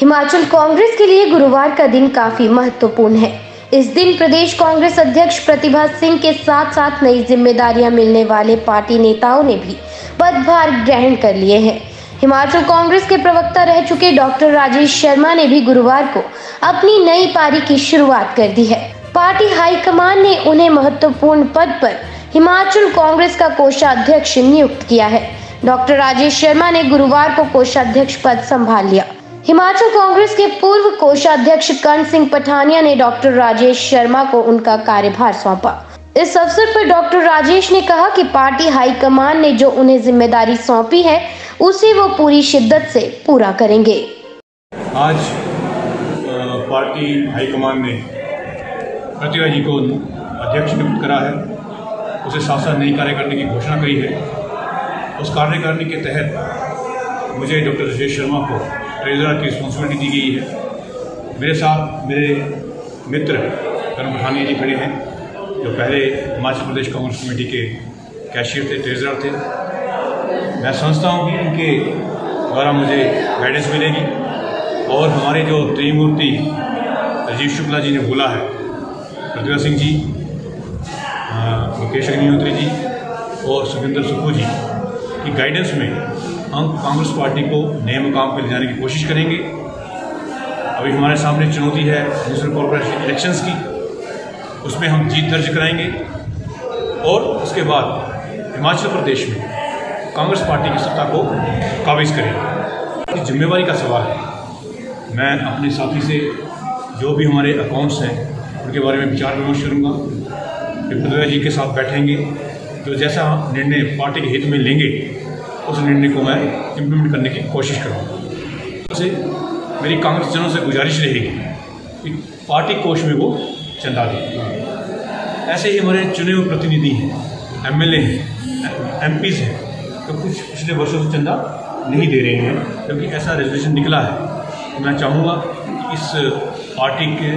हिमाचल कांग्रेस के लिए गुरुवार का दिन काफी महत्वपूर्ण है। इस दिन प्रदेश कांग्रेस अध्यक्ष प्रतिभा सिंह के साथ साथ नई जिम्मेदारियां मिलने वाले पार्टी नेताओं ने भी पदभार ग्रहण कर लिए हैं। हिमाचल कांग्रेस के प्रवक्ता रह चुके डॉक्टर राजेश शर्मा ने भी गुरुवार को अपनी नई पारी की शुरुआत कर दी है। पार्टी हाईकमान ने उन्हें महत्वपूर्ण पद पर हिमाचल कांग्रेस का कोषाध्यक्ष नियुक्त किया है। डॉक्टर राजेश शर्मा ने गुरुवार को कोषाध्यक्ष पद संभाल लिया। हिमाचल कांग्रेस के पूर्व कोषाध्यक्ष कर्ण सिंह पठानिया ने डॉक्टर राजेश शर्मा को उनका कार्यभार सौंपा। इस अवसर पर डॉक्टर राजेश ने कहा कि पार्टी हाईकमान ने जो उन्हें जिम्मेदारी सौंपी है उसे वो पूरी शिद्दत से पूरा करेंगे। आज पार्टी हाईकमान ने प्रतिभा जी को अध्यक्ष नियुक्त करा है, उसे साथ साथ नई कार्य करने की घोषणा करी है। उस कार्य करने के तहत मुझे डॉक्टर राजेश शर्मा को ट्रेजरर की रिस्पॉन्सिबिलिटी दी गई है। मेरे साथ मेरे मित्र कर्ण पठानिया जी खड़े हैं, जो पहले हिमाचल प्रदेश कांग्रेस कमेटी के कैशियर थे, ट्रेजरर थे। मैं समझता हूँ कि इनके द्वारा मुझे गाइडेंस मिलेगी और हमारे जो त्रिमूर्ति राजीव शुक्ला जी ने बोला है, प्रतिभा सिंह जी, मुकेश अग्निहोत्री जी और सुखिंदर सुखू जी की गाइडेंस में हम कांग्रेस पार्टी को नए मुकाम पर ले जाने की कोशिश करेंगे। अभी हमारे सामने चुनौती है म्यूनसिपल कॉरपोरेशन इलेक्शंस की, उसमें हम जीत दर्ज कराएंगे और उसके बाद हिमाचल प्रदेश में कांग्रेस पार्टी की सत्ता को काबिज करेंगे। जिम्मेवारी का सवाल है। मैं अपने साथी से जो भी हमारे अकाउंट्स हैं उनके बारे में विचार विमर्श करूँगा, प्रतिभा जी के साथ बैठेंगे, तो जैसा निर्णय पार्टी के हित में लेंगे उस निर्णय को मैं इम्प्लीमेंट करने की कोशिश करूँगा। उसे मेरी कांग्रेस जनों से गुजारिश रहेगी कि पार्टी कोष में वो चंदा दें। ऐसे ही हमारे चुने हुए प्रतिनिधि हैं, एमएलए हैं, एमपीज़ हैं, तो कुछ पिछले वर्षों से चंदा नहीं दे रहे हैं क्योंकि ऐसा रेजोल्यूशन निकला है। तो मैं चाहूँगा कि इस पार्टी के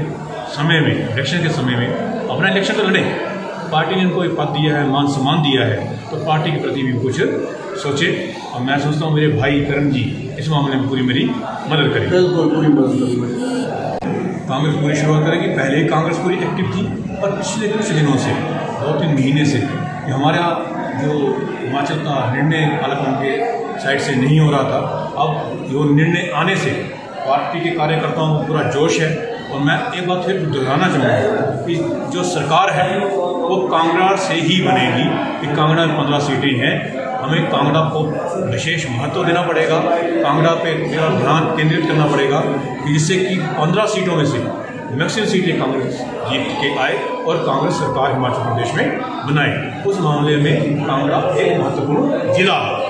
समय में, इलेक्शन के समय में अपना इलेक्शन तो लड़े। पार्टी ने उनको एक पद दिया है, मान सम्मान दिया है, तो पार्टी के प्रति भी कुछ सोचे। और मैं सोचता हूँ मेरे भाई करण जी इस मामले में पूरी मेरी मदद करें। कांग्रेस पूरी शुरुआत करेगी। पहले ही कांग्रेस पूरी एक्टिव थी और पिछले कुछ दिनों से, 2-3 महीने से हमारा जो हिमाचल का निर्णय हालांकि उनके साइड से नहीं हो रहा था, अब जो निर्णय आने से पार्टी के कार्यकर्ताओं को पूरा जोश है। और मैं एक बात फिर दोहराना चाहूँगा कि जो सरकार है वो कांगड़ा से ही बनेगी। कि कांगड़ा में 15 सीटें हैं, हमें कांगड़ा को विशेष महत्व देना पड़ेगा, कांगड़ा पे मेरा ध्यान केंद्रित करना पड़ेगा कि जिससे कि 15 सीटों में से मैक्सिमम सीटें कांग्रेस जीत के आए और कांग्रेस सरकार हिमाचल प्रदेश में बनाए। उस मामले में कांगड़ा एक महत्वपूर्ण जिला है।